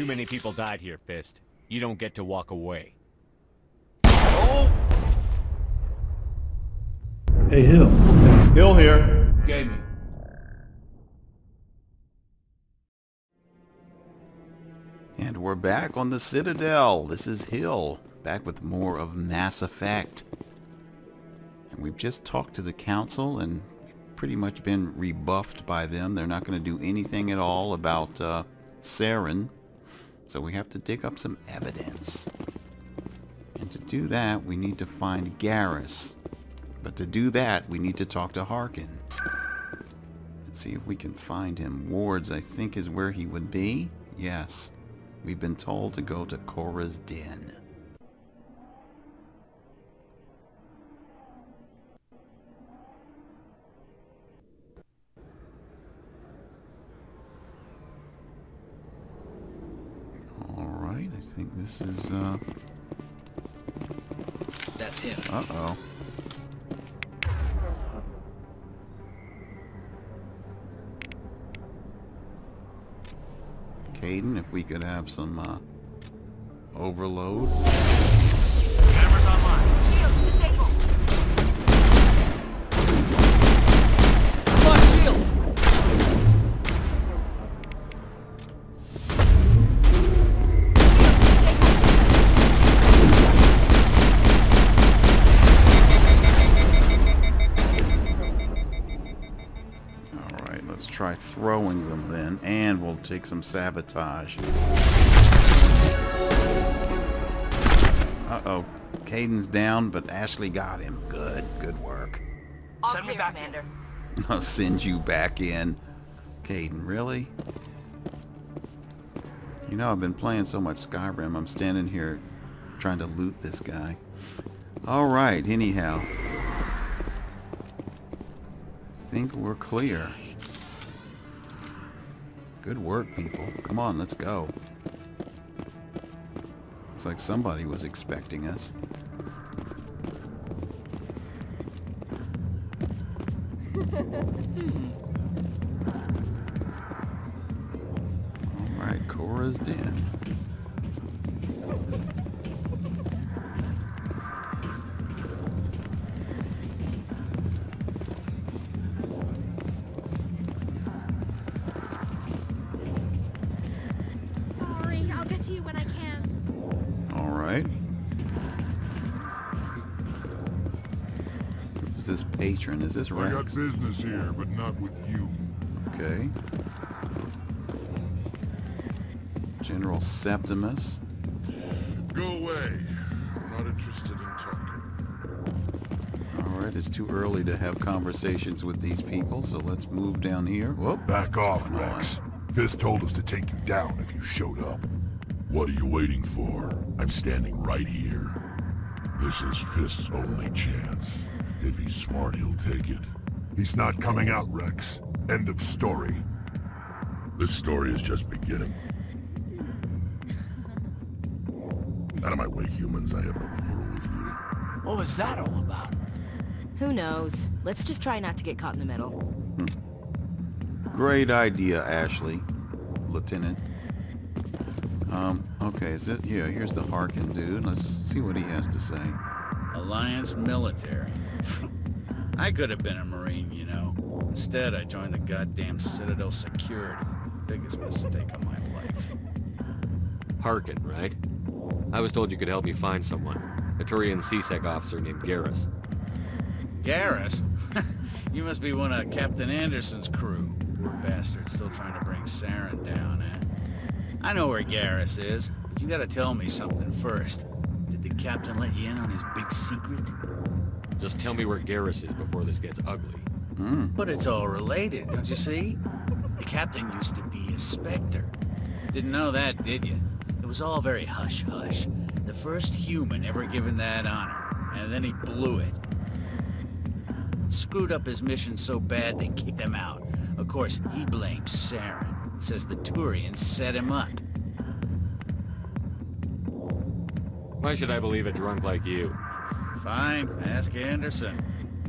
Too many people died here, Fist. You don't get to walk away. Oh! Hey, Hill. Hill here. Gaming. And we're back on the Citadel. This is Hill, back with more of Mass Effect. And we've just talked to the Council and we've pretty much been rebuffed by them. They're not going to do anything at all about Saren. So we have to dig up some evidence. And to do that, we need to find Garrus. But to do that, we need to talk to Harkin. Let's see if we can find him. Wards, I think, is where he would be. Yes. We've been told to go to Chora's Den. Alright, I think this is, That's him. Uh-oh. Caden, if we could have some overload. Cameras online. Shields disabled. Lock shields. Try throwing them then, and we'll take some sabotage. Uh-oh. Caden's down, but Ashley got him. Good. Good work. All send clear, me back, Commander. I'll send you back in. Caden, really? You know, I've been playing so much Skyrim, I'm standing here trying to loot this guy. Alright, anyhow. I think we're clear. Good work, people. Come on, let's go. Looks like somebody was expecting us. Alright, Chora's Den. Patron, is this Rex? I got business here, but not with you. Okay. General Septimus. Go away. I'm not interested in talking. Alright, it's too early to have conversations with these people, so let's move down here. Whoop. Back off, Rex. Fist told us to take you down if you showed up. What are you waiting for? I'm standing right here. This is Fist's only chance. If he's smart, he'll take it. He's not coming out, Rex. End of story. This story is just beginning. Out of my way, humans. I have no quarrel with you. What was that all about? Who knows? Let's just try not to get caught in the middle. Great idea, Ashley. Lieutenant. Okay, is it? Yeah, here's the Harkin dude. Let's see what he has to say. Alliance military. I could have been a Marine, you know. Instead, I joined the goddamn Citadel security. Biggest mistake of my life. Harkin, right? I was told you could help me find someone. A Turian C-Sec officer named Garrus. Garrus? You must be one of Captain Anderson's crew. Poor bastard, still trying to bring Saren down, eh? I know where Garrus is, but you gotta tell me something first. Did the Captain let you in on his big secret? Just tell me where Garrus is before this gets ugly. Mm. But it's all related, don't you see? The Captain used to be a Spectre. Didn't know that, did you? It was all very hush-hush. The first human ever given that honor. And then he blew it. Screwed up his mission so bad they kicked him out. Of course, he blames Saren. Says the Turians set him up. Why should I believe a drunk like you? Fine, ask Anderson.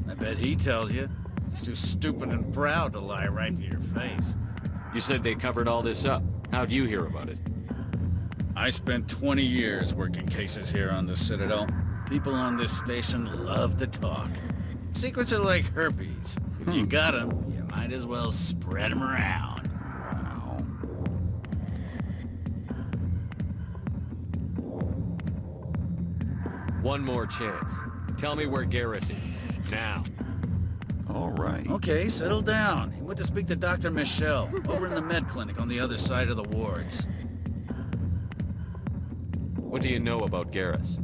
I bet he tells you. He's too stupid and proud to lie right to your face. You said they covered all this up. How'd you hear about it? I spent 20 years working cases here on the Citadel. People on this station love to talk. Secrets are like herpes. If you got them, you might as well spread them around. Wow. One more chance. Tell me where Garrus is. Now. All right. Okay, settle down. He went to speak to Dr. Michelle, over in the med clinic on the other side of the wards. What do you know about Garrus?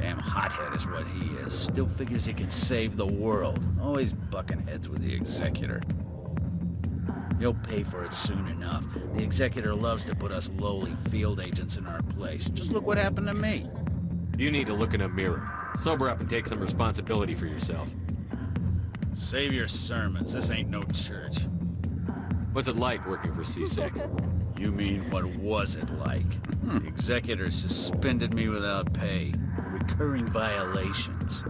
Damn hothead is what he is. Still figures he can save the world. Always bucking heads with the Executor. He'll pay for it soon enough. The Executor loves to put us lowly field agents in our place. Just look what happened to me. You need to look in a mirror. Sober up and take some responsibility for yourself. Save your sermons. This ain't no church. What's it like working for C-Sec? You mean, what was it like? The Executor suspended me without pay. Recurring violations.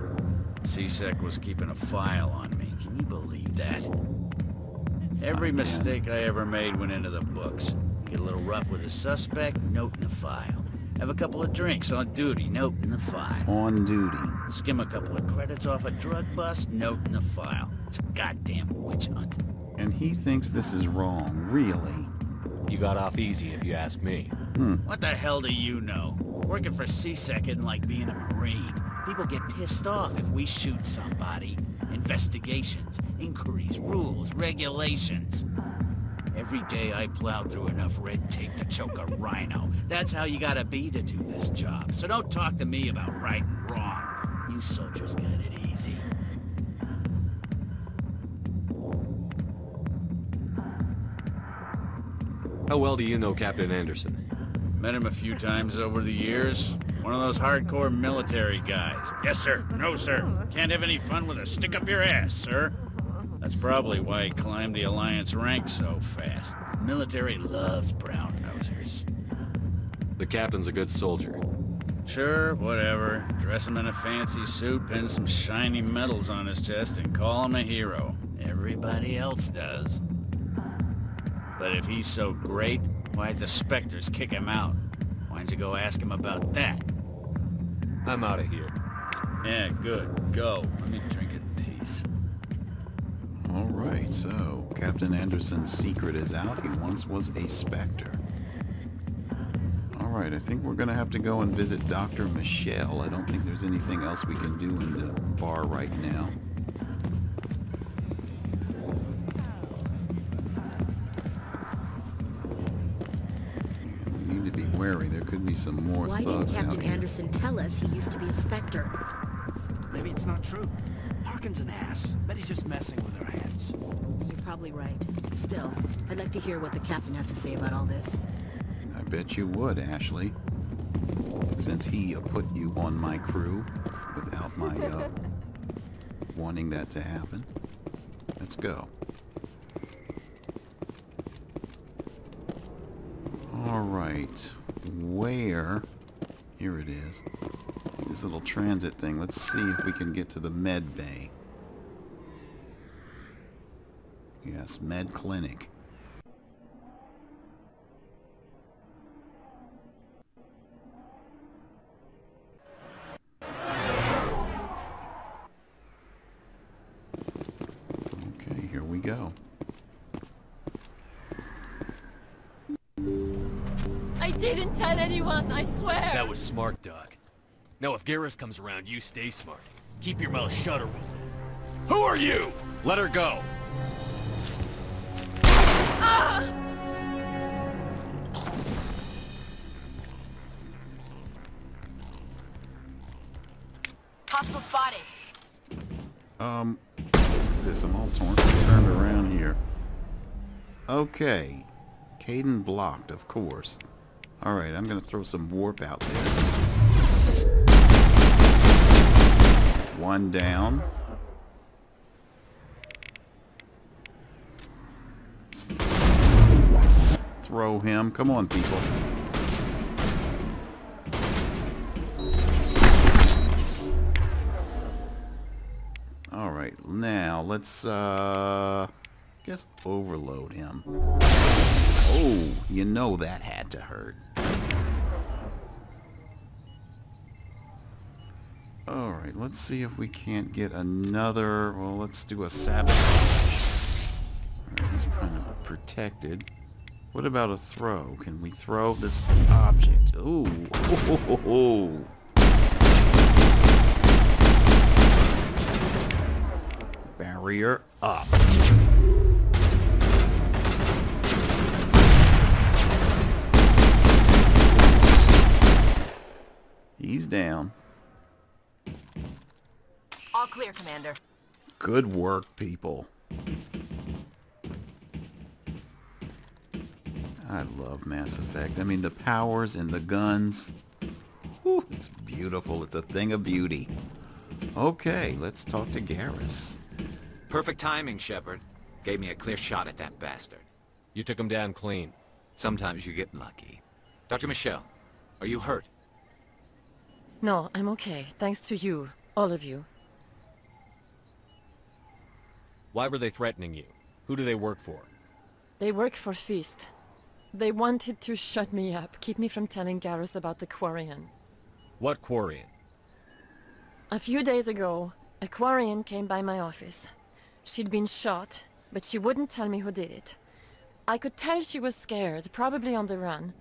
C-Sec was keeping a file on me. Can you believe that? Every mistake I ever made went into the books. Get a little rough with a suspect, note in the file. Have a couple of drinks on duty, note in the file. On duty. Skim a couple of credits off a drug bust, note in the file. It's a goddamn witch hunt. And he thinks this is wrong, really. You got off easy if you ask me. What the hell do you know? Working for C-Sec isn't like being a Marine. People get pissed off if we shoot somebody. Investigations, inquiries, rules, regulations. Every day I plow through enough red tape to choke a rhino. That's how you gotta be to do this job. So don't talk to me about right and wrong. You soldiers got it easy. How well do you know Captain Anderson? Met him a few times over the years. One of those hardcore military guys. Yes, sir. No, sir. Can't have any fun with a stick up your ass, sir. That's probably why he climbed the Alliance rank so fast. Military loves brown nosers. The captain's a good soldier. Sure, whatever. Dress him in a fancy suit, pin some shiny medals on his chest, and call him a hero. Everybody else does. But if he's so great, why'd the Spectres kick him out? Why don't you go ask him about that? I'm out of here. Yeah, good. Go. Let me drink in peace. All right, so Captain Anderson's secret is out. He once was a Spectre. All right, I think we're going to have to go and visit Dr. Michelle. I don't think there's anything else we can do in the bar right now. And we need to be wary. There could be some more thugs out here. Why didn't Captain Anderson tell us he used to be a Spectre? Maybe it's not true. Harkin's an ass. Bet he's just messing with our heads. You're probably right. Still, I'd like to hear what the captain has to say about all this. I bet you would, Ashley. Since he put you on my crew without my wanting that to happen. Let's go. All right. Where? Here it is. This little transit thing. Let's see if we can get to the med bay. Yes, med clinic. Okay, here we go. I didn't tell anyone, I swear! That was smart, Doc. Now, if Garrus comes around, you stay smart. Keep your mouth shut or... Who are you? Let her go. Ah! Hostile spotted. What is this? I'm all turned around here. Okay. Caden blocked, of course. All right, I'm gonna throw some warp out there. One down. Throw him. Come on, people. All right, now let's guess overload him. Oh, you know that had to hurt. Alright, let's see if we can't get another... Well, let's do a sabotage. Alright, he's kind of protected. What about a throw? Can we throw this object? Ooh! Oh. Barrier up. He's down. All clear, Commander. Good work, people. I love Mass Effect. I mean, the powers and the guns. Whew, it's beautiful. It's a thing of beauty. Okay, let's talk to Garrus. Perfect timing, Shepard. Gave me a clear shot at that bastard. You took him down clean. Sometimes you get lucky. Dr. Michelle, are you hurt? No, I'm okay. Thanks to you. All of you. Why were they threatening you? Who do they work for? They work for Fist. They wanted to shut me up, keep me from telling Garrus about the Quarian. What Quarian? A few days ago, a Quarian came by my office. She'd been shot, but she wouldn't tell me who did it. I could tell she was scared, probably on the run.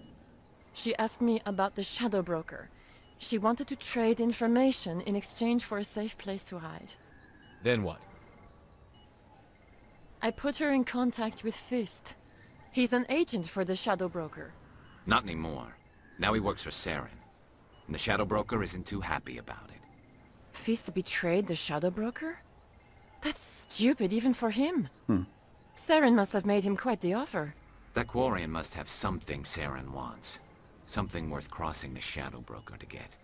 She asked me about the Shadow Broker. She wanted to trade information in exchange for a safe place to hide. Then what? I put her in contact with Fist. He's an agent for the Shadow Broker. Not anymore. Now he works for Saren. And the Shadow Broker isn't too happy about it. Fist betrayed the Shadow Broker? That's stupid even for him. Saren must have made him quite the offer. That Quarian must have something Saren wants. Something worth crossing the Shadow Broker to get.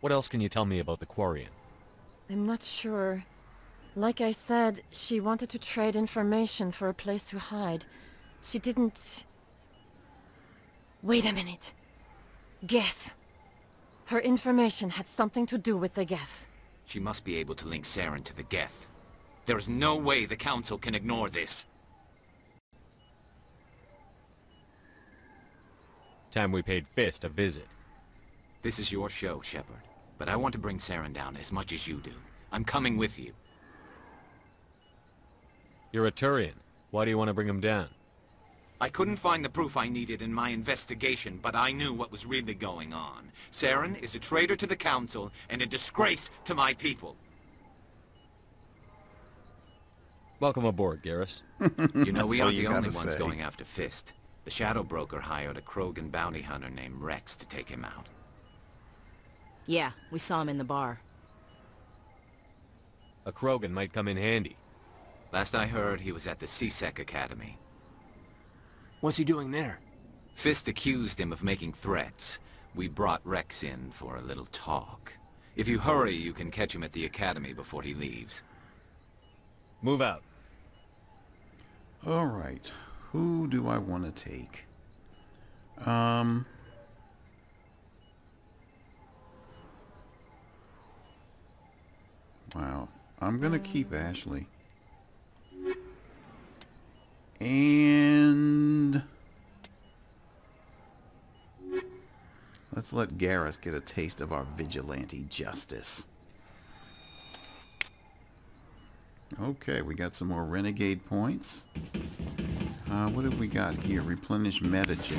What else can you tell me about the Quarian? I'm not sure. Like I said, she wanted to trade information for a place to hide. She didn't... Wait a minute. Geth. Her information had something to do with the Geth. She must be able to link Saren to the Geth. There is no way the Council can ignore this. Time we paid Fist a visit. This is your show, Shepard. But I want to bring Saren down as much as you do. I'm coming with you. You're a Turian. Why do you want to bring him down? I couldn't find the proof I needed in my investigation, but I knew what was really going on. Saren is a traitor to the Council and a disgrace to my people. Welcome aboard, Garrus. You know, we aren't the only ones going after Fist. The Shadow Broker hired a Krogan bounty hunter named Wrex to take him out. Yeah, we saw him in the bar. A Krogan might come in handy. Last I heard, he was at the C-Sec Academy. What's he doing there? Fist accused him of making threats. We brought Wrex in for a little talk. If you hurry, you can catch him at the academy before he leaves. Move out. All right. Who do I want to take? Wow. I'm going to keep Ashley. And let's let Garrus get a taste of our vigilante justice. Okay, we got some more renegade points. What have we got here? Replenish MetaGel.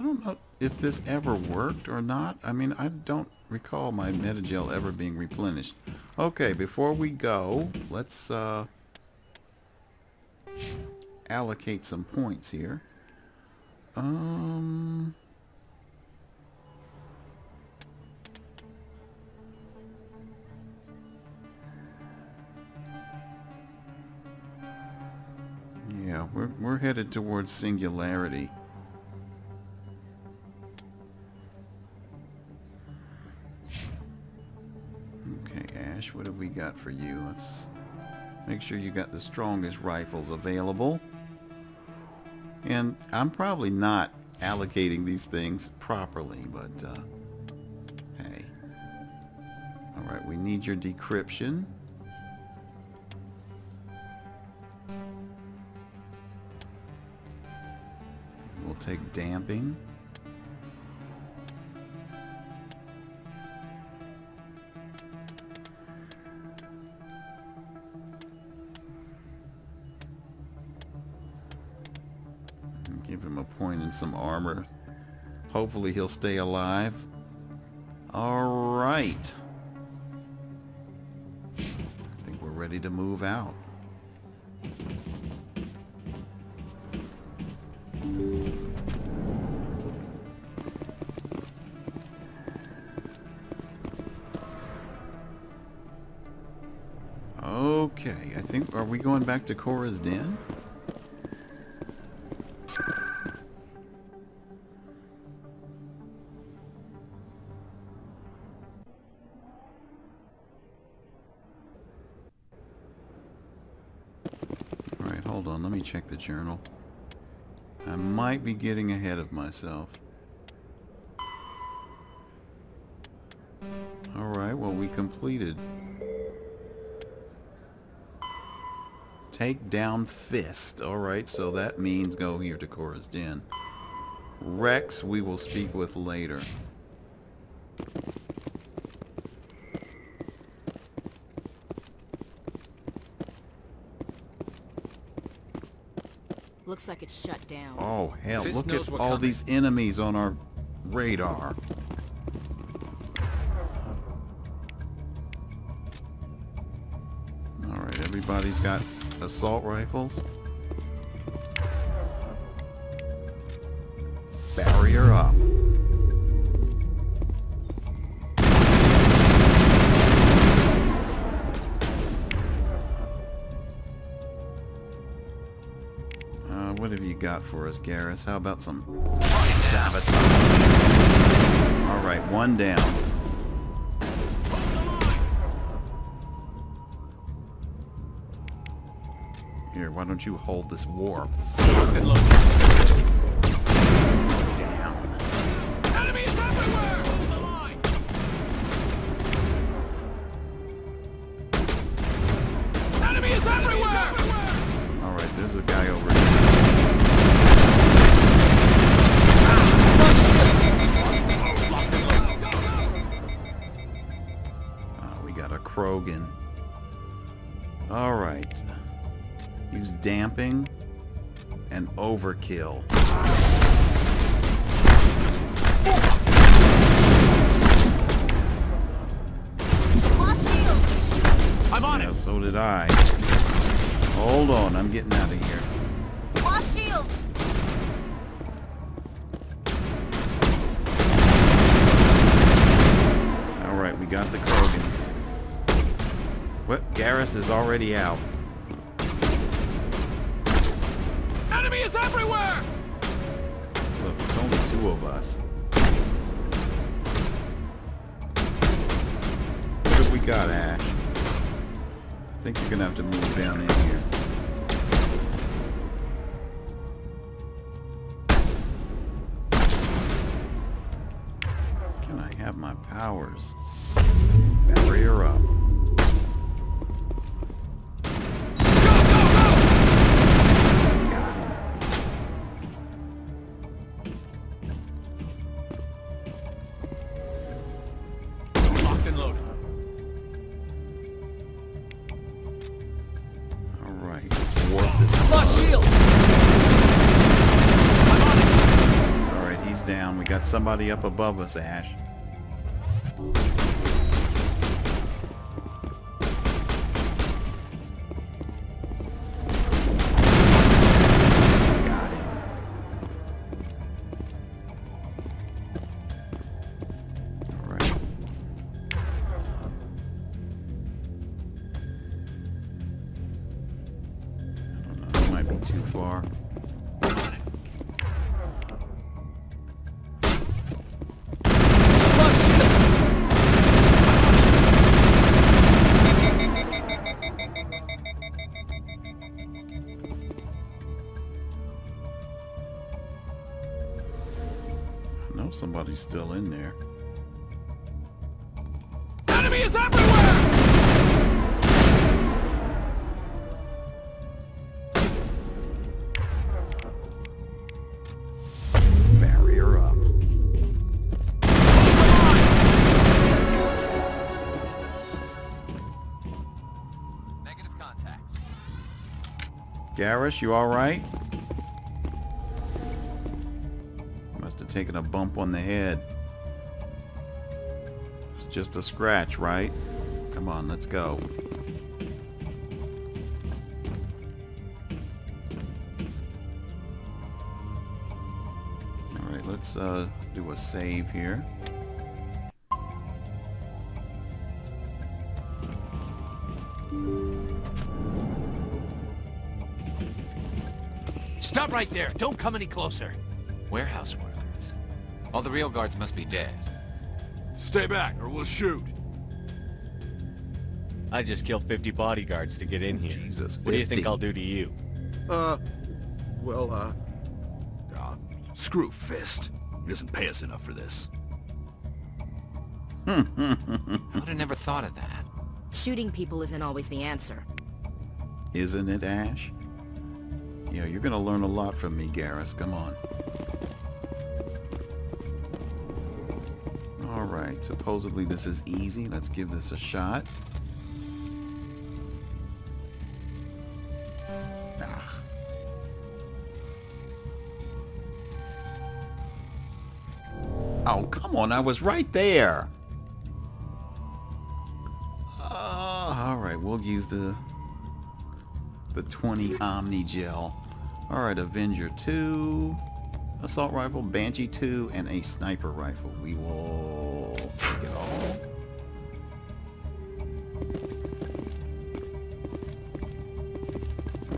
I don't know if this ever worked or not. I mean, I don't recall my MetaGel ever being replenished. Okay, before we go, let's allocate some points here. Yeah, we're headed towards singularity. Okay, Ash, what have we got for you? Let's make sure you got the strongest rifles available. And I'm probably not allocating these things properly, but hey. Alright, we need your decryption. We'll take damping. Give him a point and some armor. Hopefully he'll stay alive. All right. I think we're ready to move out. Okay, I think, are we going back to Chora's Den? Alright, hold on, let me check the journal. I might be getting ahead of myself. Alright, well we completed. Take down Fist. Alright, so that means go here to Chora's Den. Wrex we will speak with later. Looks like it's shut down. Oh hell, Fist look at all these enemies on our radar. Alright, everybody's got assault rifles. Barrier up. What have you got for us, Garrus? How about some sabotage? Alright, one down. Here, why don't you hold this warp? Good luck. Down. Enemy is everywhere! Hold the line! Enemy is everywhere! Alright, there's a guy over here. Oh, we got a Krogan. Alright. Use damping and overkill. I'm on it. So did I. Hold on, I'm getting out of here. Lost shields. All right, we got the Krogan. What? Garrus is already out. Is everywhere. Look, it's only two of us. What have we got, Ash? I think you're gonna have to move down in here. Can I have my powers? Barrier up. Somebody up above us, Ash. Got him. All right. I don't know. That might be too far. Somebody's still in there. Enemy is everywhere! Barrier up. Negative contacts. Garrus, you all right? must have taken a bump on the head. It's just a scratch, right? Come on, let's go. Alright, let's do a save here. Stop right there! Don't come any closer! Warehouse workers. All the real guards must be dead. Stay back, or we'll shoot! I just killed 50 bodyguards to get in here. Jesus, 50. What do you think I'll do to you? Screw Fist. He doesn't pay us enough for this. I would have never thought of that. Shooting people isn't always the answer. Isn't it, Ash? Yeah, you're gonna learn a lot from me, Garrus. Come on. Alright, supposedly this is easy. Let's give this a shot. Ah. Oh, come on. I was right there. Alright, we'll use the 20 Omni gel. Alright, Avenger 2, Assault Rifle, Banshee 2, and a Sniper Rifle. We will take it all.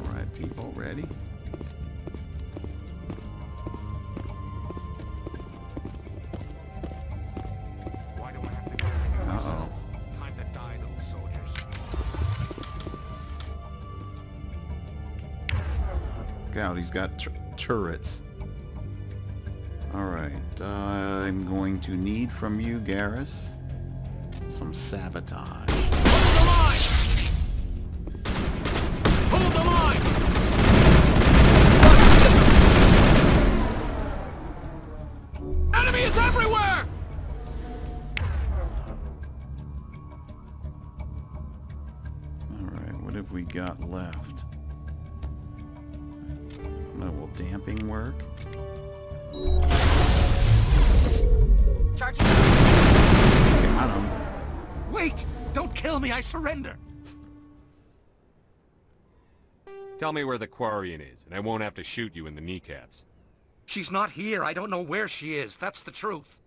Alright, people, ready? Out. He's got turrets. Alright, I'm going to need from you, Garrus, some sabotage. Hold the line! Hold the line! Enemy is everywhere! Alright, what have we got left? Damping work. Charging. Got him. Wait! Don't kill me! I surrender! Tell me where the Quarian is, and I won't have to shoot you in the kneecaps. She's not here. I don't know where she is. That's the truth.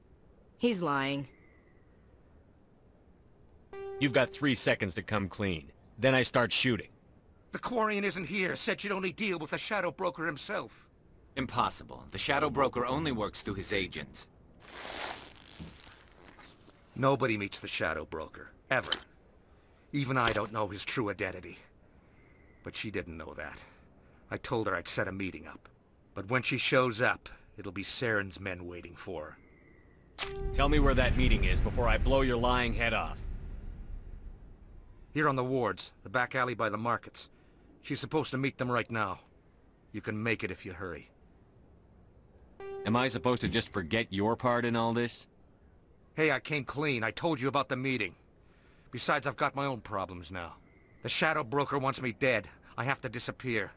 He's lying. You've got 3 seconds to come clean. Then I start shooting. The Quarian isn't here, said you'd only deal with the Shadow Broker himself. Impossible. The Shadow Broker only works through his agents. Nobody meets the Shadow Broker, ever. Even I don't know his true identity. But she didn't know that. I told her I'd set a meeting up. But when she shows up, it'll be Saren's men waiting for her. Tell me where that meeting is before I blow your lying head off. Here on the wards, the back alley by the markets. She's supposed to meet them right now. You can make it if you hurry. Am I supposed to just forget your part in all this? Hey, I came clean. I told you about the meeting. Besides, I've got my own problems now. The Shadow Broker wants me dead. I have to disappear.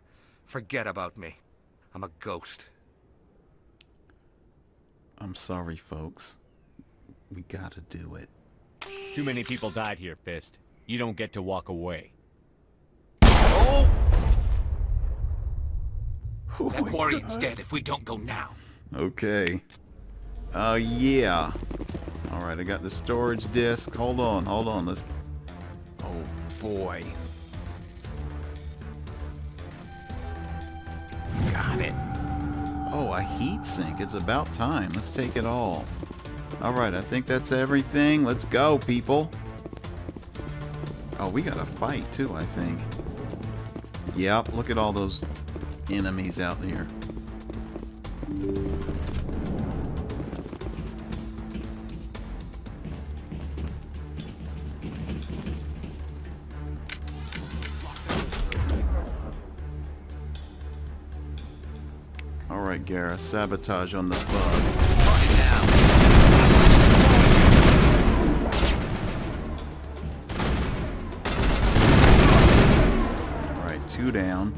Forget about me. I'm a ghost. I'm sorry, folks. We gotta do it. Too many people died here, Fist. You don't get to walk away. That Quarian's dead if we don't go now. Okay. Yeah. Alright, I got the storage disk. Hold on, hold on. Let's... Oh, boy. Got it. Oh, a heat sink. It's about time. Let's take it all. Alright, I think that's everything. Let's go, people. Oh, we got a fight, too, I think. Yep, look at all those... enemies out here. All right, Garrus, sabotage on the bug. All right, 2 down.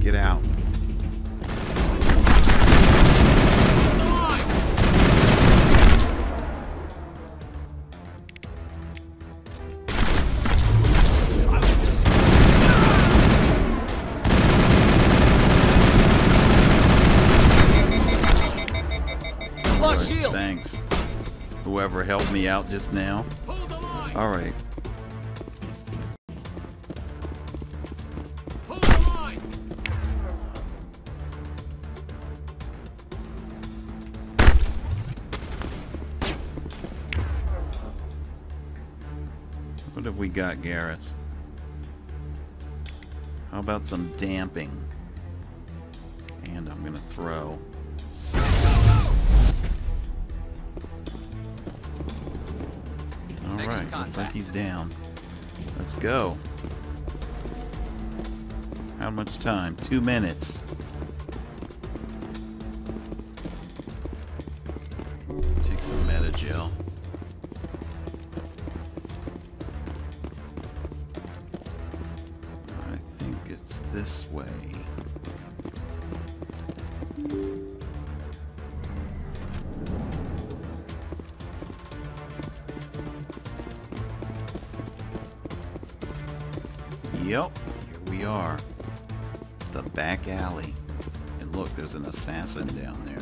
Get out. whoever helped me out just now. All right. What have we got, Garrus? How about some damping? And I'm gonna throw. Alright, looks like he's down. Let's go. How much time? 2 minutes. Take some MetaGel. I think it's this way. Yep, here we are. The back alley. And look, there's an assassin down there.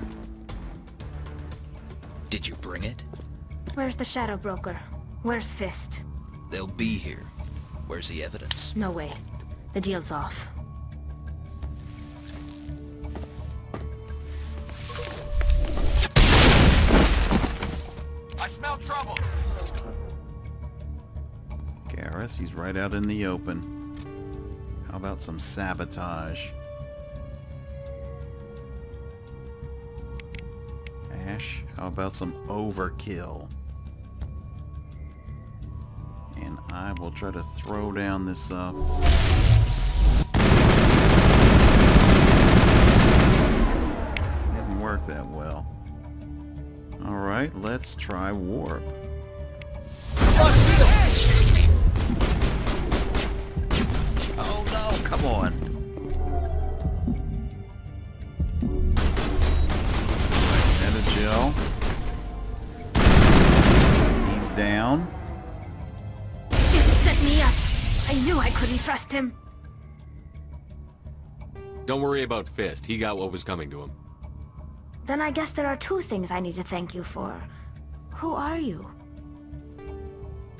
Did you bring it? Where's the Shadow Broker? Where's Fist? They'll be here. Where's the evidence? No way. The deal's off. I smell trouble! Garrus, he's right out in the open. How about some sabotage? Ash, how about some overkill? And I will try to throw down this didn't work that well. Alright, let's try warp. Come on. MetaGel. He's down. Isn't setting me up. I knew I couldn't trust him. Don't worry about Fist. He got what was coming to him. Then I guess there are two things I need to thank you for. Who are you?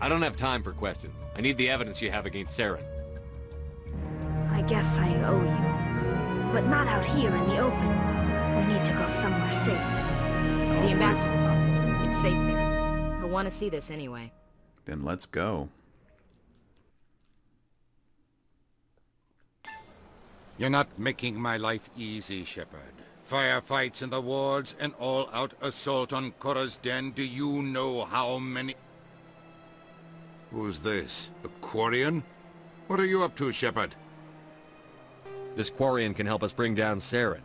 I don't have time for questions. I need the evidence you have against Saren. I guess I owe you. But not out here in the open. We need to go somewhere safe. The ambassador's office. It's safe there. I want to see this anyway. Then let's go. You're not making my life easy, Shepard. Firefights in the wards, an all-out assault on Chora's Den. Do you know how many... Who's this? The Quarian? What are you up to, Shepard? This Quarian can help us bring down Saren.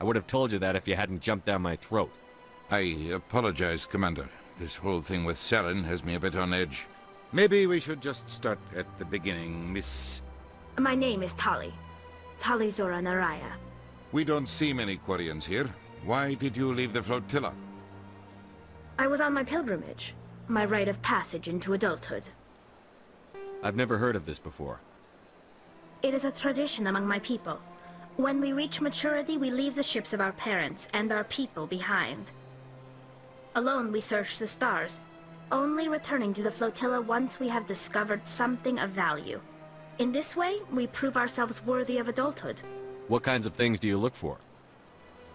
I would have told you that if you hadn't jumped down my throat. I apologize, Commander. This whole thing with Saren has me a bit on edge. Maybe we should just start at the beginning, Miss... My name is Tali. Tali'Zorah nar Rayya. We don't see many Quarians here. Why did you leave the flotilla? I was on my pilgrimage. My rite of passage into adulthood. I've never heard of this before. It is a tradition among my people. When we reach maturity, we leave the ships of our parents and our people behind. Alone we search the stars, only returning to the flotilla once we have discovered something of value. In this way, we prove ourselves worthy of adulthood. What kinds of things do you look for?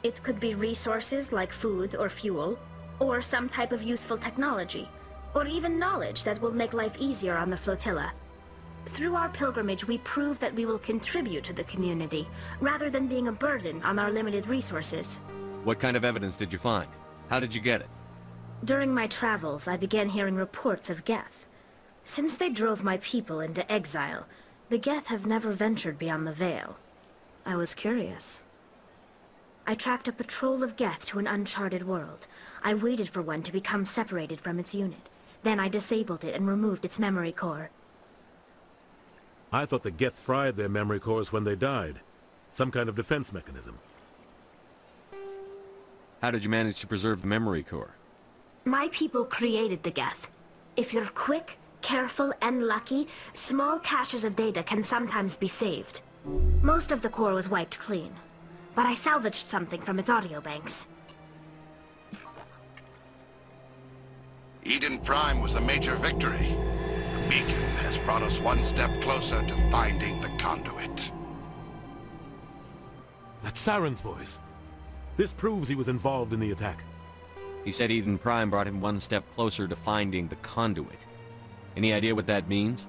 It could be resources like food or fuel, or some type of useful technology, or even knowledge that will make life easier on the flotilla. Through our pilgrimage, we prove that we will contribute to the community, rather than being a burden on our limited resources. What kind of evidence did you find? How did you get it? During my travels, I began hearing reports of Geth. Since they drove my people into exile, the Geth have never ventured beyond the Veil. I was curious. I tracked a patrol of Geth to an uncharted world. I waited for one to become separated from its unit. Then I disabled it and removed its memory core. I thought the Geth fried their memory cores when they died. Some kind of defense mechanism. How did you manage to preserve the memory core? My people created the Geth. If you're quick, careful, and lucky, small caches of data can sometimes be saved. Most of the core was wiped clean, but I salvaged something from its audio banks. Eden Prime was a major victory. The Beacon has brought us one step closer to finding the Conduit. That's Saren's voice. This proves he was involved in the attack. He said Eden Prime brought him one step closer to finding the Conduit. Any idea what that means?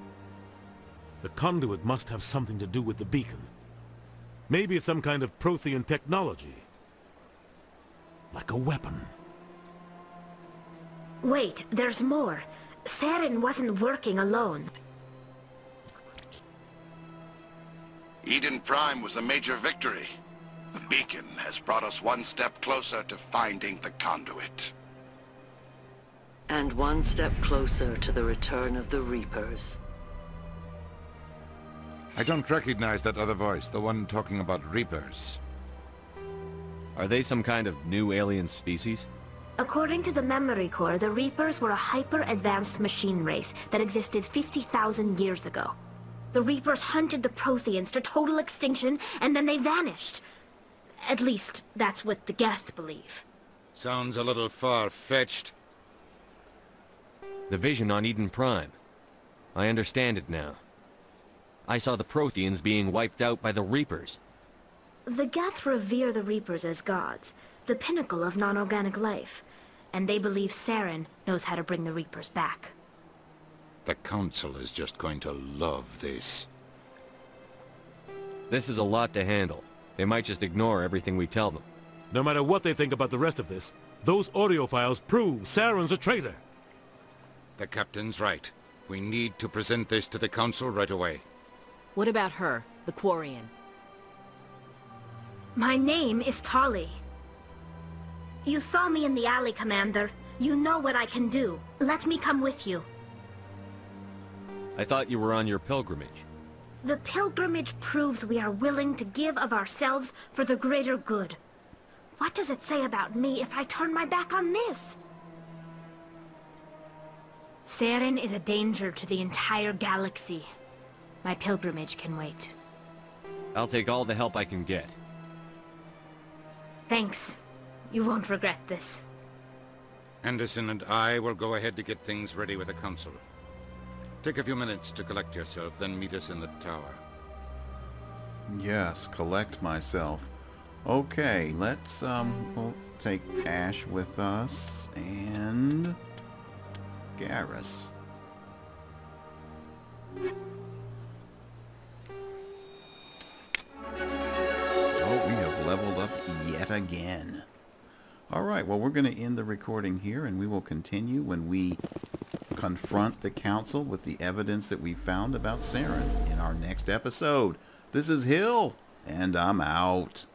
The Conduit must have something to do with the Beacon. Maybe it's some kind of Prothean technology. Like a weapon. Wait, there's more. Saren wasn't working alone. Eden Prime was a major victory. The Beacon has brought us one step closer to finding the Conduit. And one step closer to the return of the Reapers. I don't recognize that other voice, the one talking about Reapers. Are they some kind of new alien species? According to the memory core, the Reapers were a hyper-advanced machine race that existed 50,000 years ago. The Reapers hunted the Protheans to total extinction, and then they vanished. At least, that's what the Geth believe. Sounds a little far-fetched. The vision on Eden Prime. I understand it now. I saw the Protheans being wiped out by the Reapers. The Geth revere the Reapers as gods, the pinnacle of non-organic life, and they believe Saren knows how to bring the Reapers back. The Council is just going to love this. This is a lot to handle. They might just ignore everything we tell them. No matter what they think about the rest of this, those audio files prove Saren's a traitor. The Captain's right. We need to present this to the Council right away. What about her, the Quarian? My name is Tali. You saw me in the alley, Commander. You know what I can do. Let me come with you. I thought you were on your pilgrimage. The pilgrimage proves we are willing to give of ourselves for the greater good. What does it say about me if I turn my back on this? Saren is a danger to the entire galaxy. My pilgrimage can wait. I'll take all the help I can get. Thanks. You won't regret this. Anderson and I will go ahead to get things ready with the Council. Take a few minutes to collect yourself, then meet us in the tower. Yes, collect myself. Okay, let's, we'll take Ash with us, and... Garrus. Leveled up yet again. Alright, well, we're going to end the recording here, and we will continue when we confront the Council with the evidence that we found about Saren in our next episode. This is Hill, and I'm out.